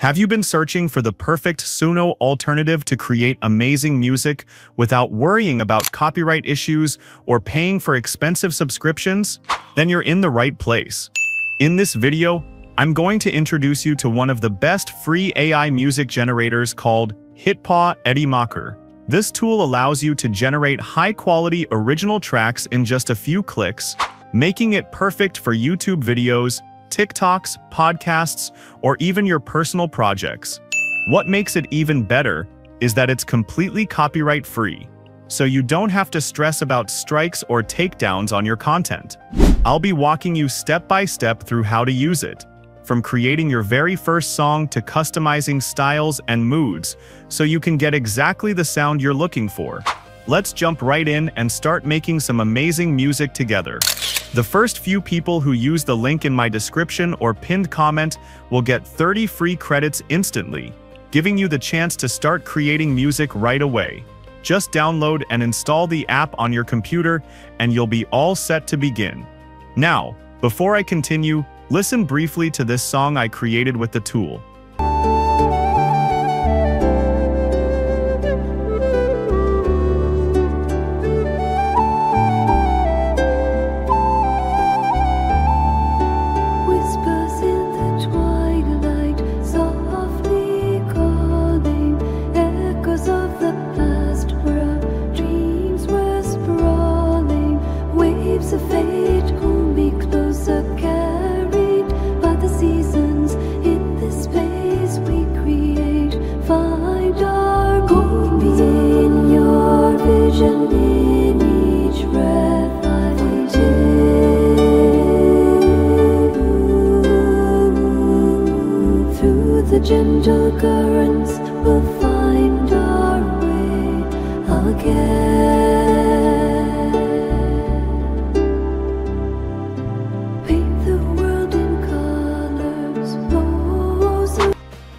Have you been searching for the perfect Suno alternative to create amazing music without worrying about copyright issues or paying for expensive subscriptions? Then you're in the right place. In this video, I'm going to introduce you to one of the best free AI music generators called HitPaw Edimakor. This tool allows you to generate high-quality original tracks in just a few clicks, making it perfect for YouTube videos, TikToks, podcasts, or even your personal projects. What makes it even better is that it's completely copyright-free, so you don't have to stress about strikes or takedowns on your content. I'll be walking you step by step through how to use it, from creating your very first song to customizing styles and moods, so you can get exactly the sound you're looking for. Let's jump right in and start making some amazing music together. The first few people who use the link in my description or pinned comment will get 30 free credits instantly, giving you the chance to start creating music right away. Just download and install the app on your computer, and you'll be all set to begin. Now, before I continue, listen briefly to this song I created with the tool. Gentle currents will find our way again. Paint the world in colors. Oh,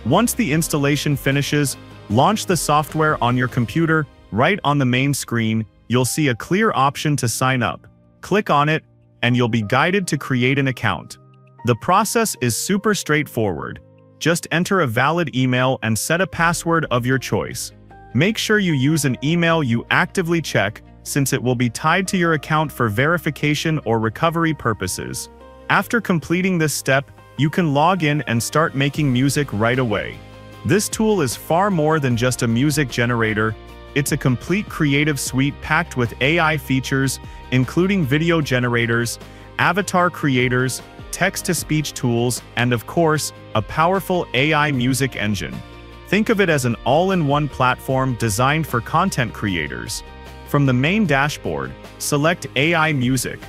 once the installation finishes, launch the software on your computer. Right on the main screen, you'll see a clear option to sign up. Click on it, and you'll be guided to create an account. The process is super straightforward. Just enter a valid email and set a password of your choice. Make sure you use an email you actively check, since it will be tied to your account for verification or recovery purposes. After completing this step, you can log in and start making music right away. This tool is far more than just a music generator. It's a complete creative suite packed with AI features, including video generators, avatar creators, text-to-speech tools, and of course, a powerful AI music engine. Think of it as an all-in-one platform designed for content creators. From the main dashboard, select AI music.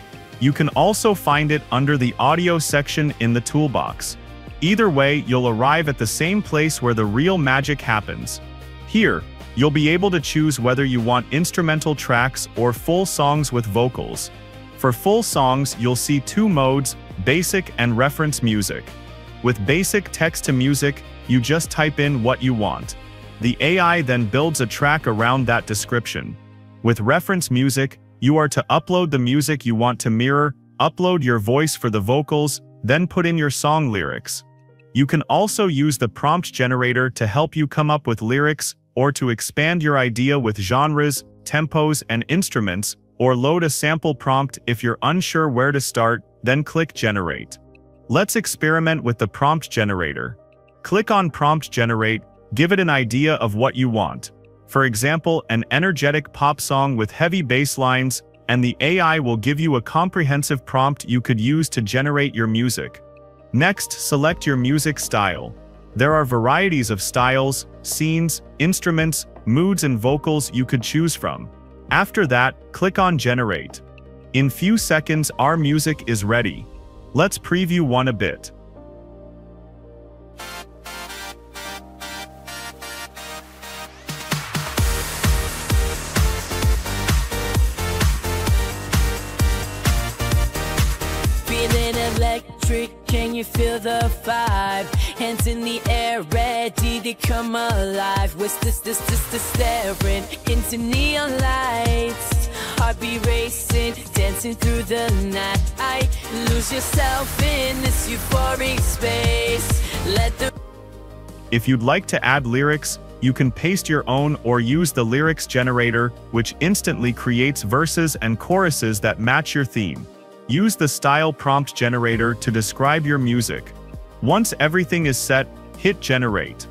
You can also find it under the audio section in the toolbox. Either way, you'll arrive at the same place where the real magic happens. Here, you'll be able to choose whether you want instrumental tracks or full songs with vocals. For full songs, you'll see two modes, basic and reference music. With basic text-to-music, you just type in what you want. The AI then builds a track around that description. With reference music, you are to upload the music you want to mirror, upload your voice for the vocals, then put in your song lyrics. You can also use the prompt generator to help you come up with lyrics or to expand your idea with genres, tempos, and instruments, or load a sample prompt if you're unsure where to start, then click Generate. Let's experiment with the prompt generator. Click on Prompt Generate, give it an idea of what you want. For example, an energetic pop song with heavy bass lines, and the AI will give you a comprehensive prompt you could use to generate your music. Next, select your music style. There are varieties of styles, scenes, instruments, moods, and vocals you could choose from. After that, click on Generate. In few seconds, our music is ready. Let's preview one a bit. Feeling electric, can you feel the vibe? Hands in the air, ready to come alive. What's this staring into neon lights? Heartbeat racing, dancing through the night. I lose yourself in this euphoric space. Let the If you'd like to add lyrics, you can paste your own or use the lyrics generator, which instantly creates verses and choruses that match your theme. Use the style prompt generator to describe your music. Once everything is set, hit generate.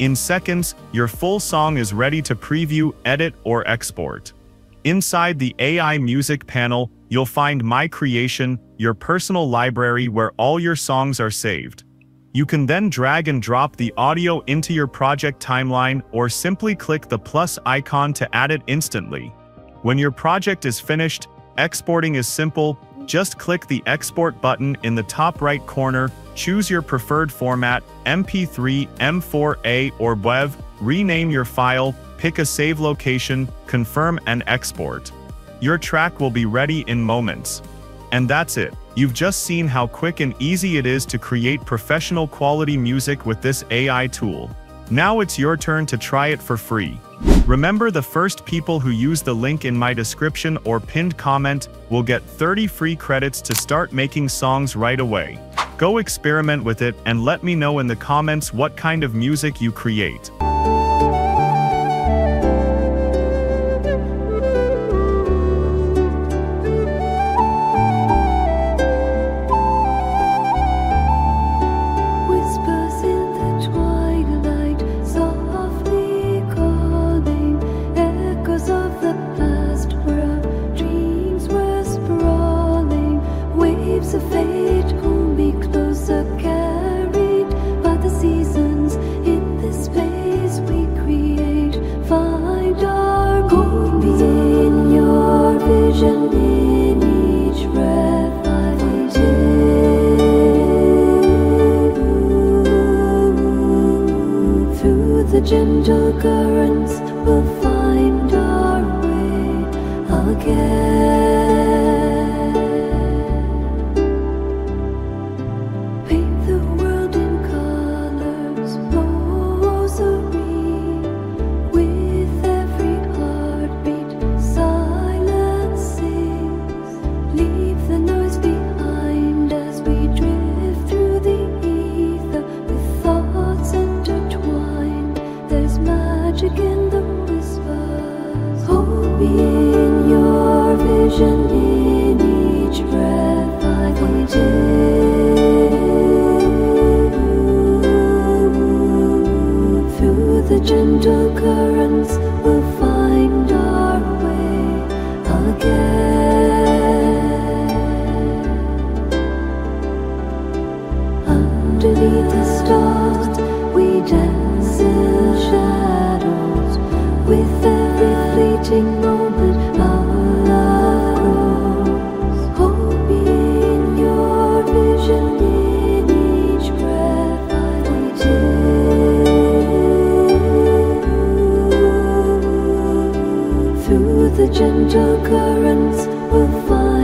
In seconds, your full song is ready to preview, edit, or export. Inside the AI Music panel, you'll find My Creation, your personal library where all your songs are saved. You can then drag and drop the audio into your project timeline or simply click the plus icon to add it instantly. When your project is finished, exporting is simple. Just click the export button in the top right corner, choose your preferred format, MP3, M4A, or WAV, rename your file, pick a save location, confirm and export. Your track will be ready in moments. And that's it. You've just seen how quick and easy it is to create professional quality music with this AI tool. Now it's your turn to try it for free. Remember, the first people who use the link in my description or pinned comment will get 30 free credits to start making songs right away. Go experiment with it and let me know in the comments what kind of music you create. Gentle currents will find our way again. Paint the world in colors, rosary. With every heartbeat, silence sings. Leave the noise behind as we drift through the ether with thoughts intertwined. There's magic in the whispers. Hold me in your vision, in each breath I take. Through the gentle currents, we'll find our way again. Underneath the stars, we dance. Shadows, with every fleeting moment our love grows. Hold me in your vision, in each breath I take. Through the gentle currents we'll find